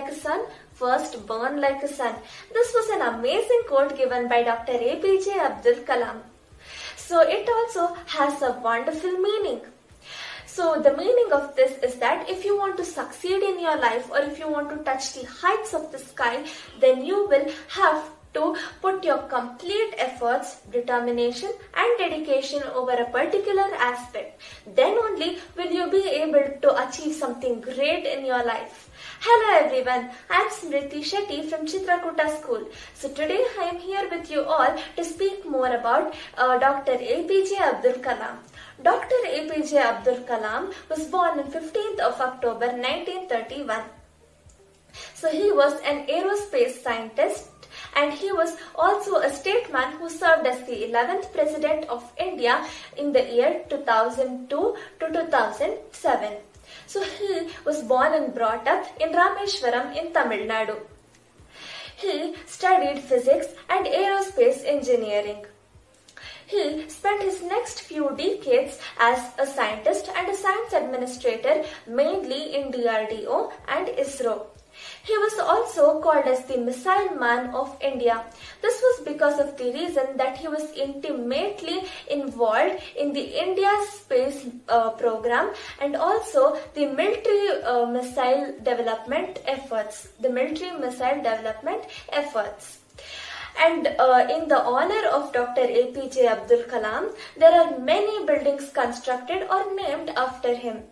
like a sun, first burn like a sun. This was an amazing quote given by Dr. A.P.J. Abdul Kalam. So it also has a wonderful meaning. So the meaning of this is that if you want to succeed in your life or if you want to touch the heights of the sky, then you will have to put your complete efforts, determination and dedication over a particular aspect. Then only will you be able to achieve something great in your life. Hello everyone, I am Smriti Shetty from Chitrakoota School. So today I am here with you all to speak more about Dr. A.P.J. Abdul Kalam. Dr. A.P.J. Abdul Kalam was born on 15th of October 1931. So he was an aerospace scientist, and he was also a statesman who served as the 11th President of India in the year 2002 to 2007. So he was born and brought up in Rameshwaram in Tamil Nadu. He studied physics and aerospace engineering. He spent his next few decades as a scientist and a science administrator, mainly in DRDO and ISRO. He was also called as the Missile Man of India. This was because of the reason that he was intimately involved in the India space program and also the military missile development efforts. And in the honor of Dr. A.P.J. Abdul Kalam, there are many buildings constructed or named after him.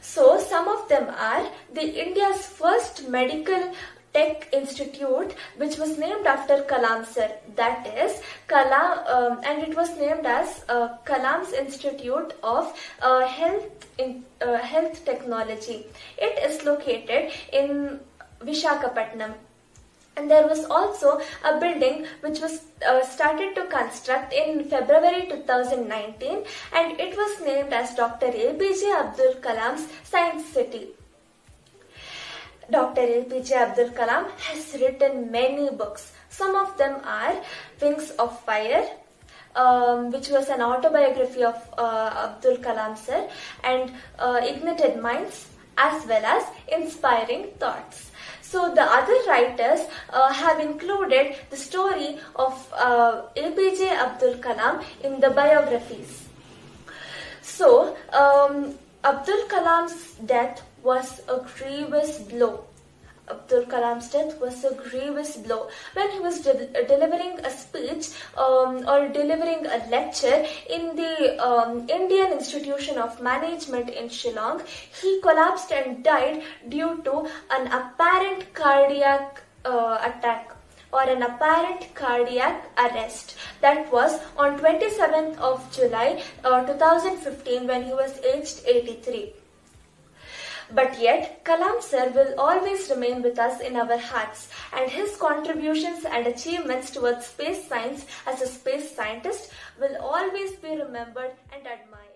So some of them are the India's first medical tech institute, which was named after Kalam sir, that is Kalam, and it was named as Kalam's Institute of Health Technology. It is located in Visakhapatnam. And there was also a building which was started to construct in February 2019, and it was named as Dr. A.P.J. Abdul Kalam's Science City. Dr. A.P.J. Abdul Kalam has written many books. Some of them are Wings of Fire, which was an autobiography of Abdul Kalam sir, and Ignited Minds, as well as Inspiring Thoughts. So the other writers have included the story of A.P.J. Abdul Kalam in the biographies. So Abdul Kalam's death was a grievous blow. When he was delivering a speech or delivering a lecture in the Indian Institution of Management in Shillong, he collapsed and died due to an apparent cardiac attack or an apparent cardiac arrest. That was on 27th of July 2015 when he was aged 83. But yet, Kalam sir will always remain with us in our hearts, and his contributions and achievements towards space science as a space scientist will always be remembered and admired.